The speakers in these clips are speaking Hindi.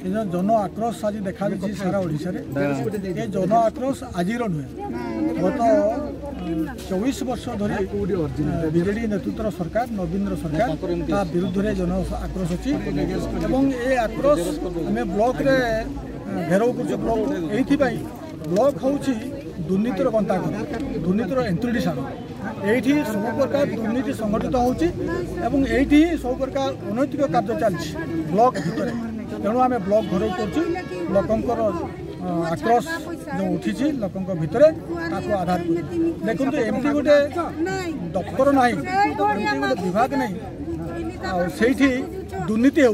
जन आक्रोश आज देखा सारा ओडिशा रे ये जन आक्रोश आज नुहे गत 24 वर्ष धरी बीजेडी नेतृत्व सरकार नवीन सरकार ता विरुद्ध जन आक्रोश अच्छी एवं ये आक्रोश आम ब्लॉक रे घेराव कर ब्लॉक ये ब्लॉक हूँ दुर्नीतिर गंताघर दुर्नीतिर एंट्रीशाण ये सब प्रकार दुर्नीति संगठित होती एटी सब प्रकार अनैतिक कार्य चलती ब्लॉक भितर तेणु आम ब्लॉक घर कर लोकंर आक्रोश जो उठी लोक भितर ताको आधार देखो एमती गोटे दफ्तर ना गोटे विभाग नहीं सही दुर्नीति हो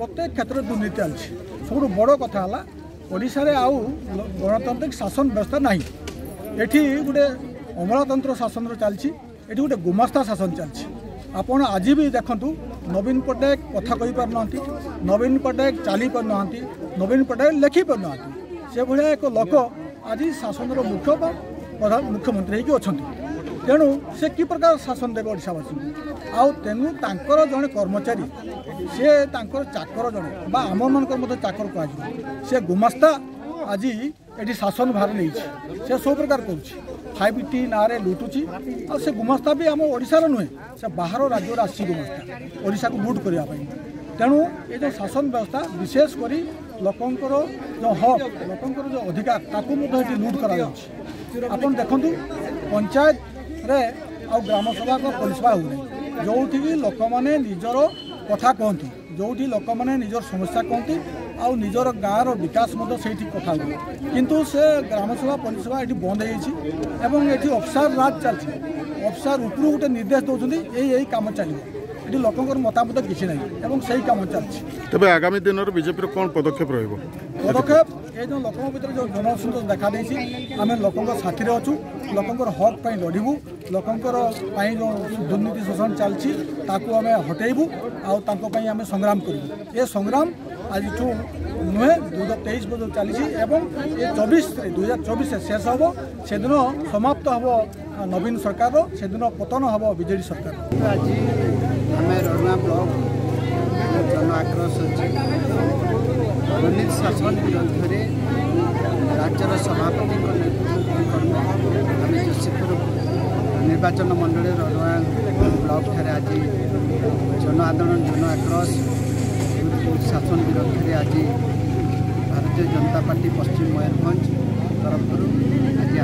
प्रत्येक क्षेत्र में दुर्नीति चलती सब बड़ कथा ओडिशा रे आउ गणतांत्रिक शासन व्यवस्था ना एटी गोटे अमलातंत्र शासन चलती एटी गोटे गुमास्ता शासन चलती आपण आज भी देखूँ नवीन पट्टनायक कथा कहीपर ना नवीन पट्टनायक चली पार ना नवीन पट्टनायक लेखिपार ना से भाया एक लोक आज शासन मुख्य प्रधान मुख्यमंत्री होती तेणु से कि प्रकार शासन देवे ओडावासी आउ तेणु तांकर जड़े कर्मचारी से तांकर चाकर जड़े बा आम मान चाकर कह से गुमास्ता आज ये शासन भार नहीं से सब प्रकार कर ना लुटुची और से गुमास्ता भी आम ओडार नुहे से बाहर राज्य आसी गुमास्ता ओडा को लुट करने तेणु ये जो शासन व्यवस्था विशेषकर लोकंर जो हक लोकंर जो अधिकार ताकू लुट कर आपन देखु पंचायत रे आ ग्राम सभा परिसभा होना जोटि लोक मैंने निजर कथा कहती जोटि लोक मैंने निजर समस्या कहती आउ निजर गाँव विकास से कथा हुए किंतु से ग्राम सभा परिसभा ये बंद होती एटी अफसर राज चलती अफसर ऊपर गोटे निर्देश दौरान यही कम चलो ये लोकंर मतामत किसी ना से कम चलती तेज आगामी दिन में बीजेपी कौन पदक्षेप रदक्षेप ये जो लोकों भर जो जन असंतोष देखा आम लोक साथी अच्छू लोकंर हक लड़बू लोकंर जो दुर्नीति शोषण चलती आम हटेबू आम संग्राम करूँ ये संग्राम आज ठूँ नुहे 2023 पर्यटन चली 2024 शेष हम से दिन समाप्त हम नवीन सरकार से दिन पतन हम बीजेडी सरकार आज आम रना ब्लॉक जन आक्रोश दुर्नीति शासन विरोध में राज्य सभापति जोशीपुर निर्वाचन मंडल रना ब्लॉक आज जन आंदोलन जन आक्रोश शासन विरोध में आज भारतीय जनता पार्टी पश्चिम मयूरभंज तरफ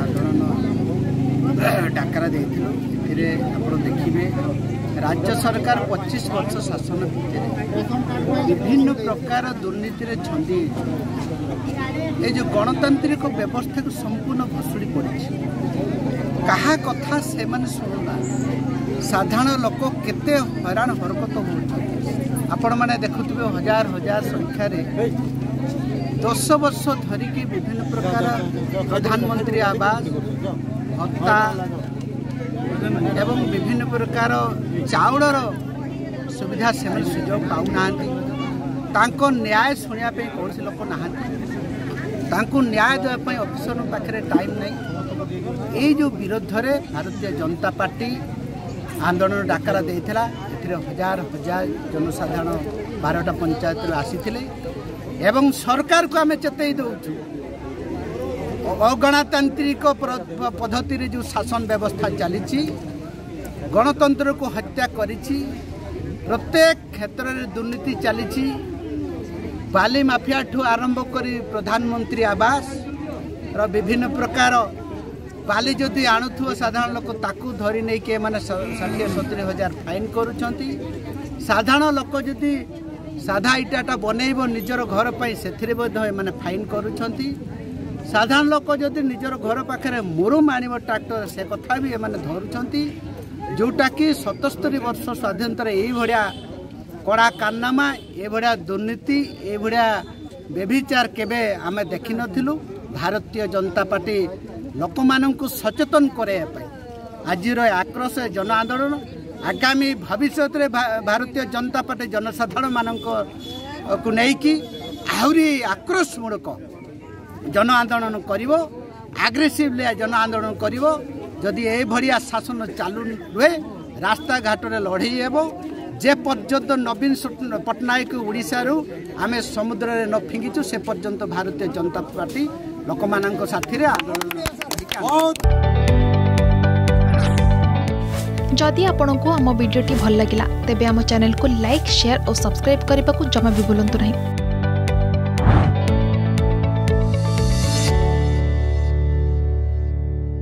आज आंदोलन डाकरा देखिए आप देखिए राज्य सरकार 25 वर्ष शासन भितर विभिन्न प्रकार दुर्नीति छंदी ये जो गणतांत्रिक व्यवस्था को संपूर्ण भुशुड़ी पड़ी कहा कथा से मैंने शुणुना साधारण लोक केते हैरान हरकत हो आपण मैंने देखुवे हजार हजार संख्यार 10 वर्ष धरिकी विभिन्न प्रकार प्रधानमंत्री आवास भत्ता एवं विभिन्न प्रकार चाउलर सुविधा से सुजोग पाऊना न्याय शुणापी कौन लोक ना न्याय देवाई अफिसर पाखे टाइम नहीं ये विरोध में भारतीय जनता पार्टी आंदोलन डाकरा देता हजार हजार जनसाधारण 12टा पंचायत आसीथिले एवं सरकार को आम चेतई दौचु अगणतांत्रिक पद्धति रे जो शासन व्यवस्था चली गणतंत्र को हत्या करिछि प्रत्येक क्षेत्र रे दुर्नीति चली बाली माफिया ठू आरंभ करी प्रधानमंत्री आवास रो विभिन्न प्रकार बाली जदि आणुथुव साधारण लोक ताकू धरी नहीं के माने 60-70 हजार फाइन करुछंती साधारण लोक जदि साधा इटाटा बनइबो निजर घर पई सेथिरे बद्ध माने फाइन करुछंती साधारण लोक जदि निजर घर पाखरे मुरुम आनिबो ट्रैक्टर से कथा भी माने धरुछंती जोटा कि 77 वर्ष स्वाधीनतार एई भड़िया कड़ा कारनामा ए भड़िया दुर्नीति ए भड़िया बेभिचार केबे आमे देखि नथिलु भारतीय जनता पार्टी लोक मानू सचेतन कराइवाई आज आक्रोश जन आंदोलन आगामी भविष्य में भारतीय जनता पार्टी जनसाधारण मानक नहीं आहरी आक्रोशमूलक जन आंदोलन करिवो आग्रेसिवली जन आंदोलन करिवो जदि ए भरिया शासन चालू रुहे रास्ता घाट लड़े जे पर्यंत नवीन पट्टनायक ओडिशारू आमे समुद्र रे न फिंगिचु से पर्यंत भारतीय जनता पार्टी लोक माननक साथिरे आंदोलन। जदि आपण को हम वीडियो भल लगिला तेबे हम चैनल को लाइक शेयर और सब्सक्राइब करने को जमा भी भूलंतु नहीं।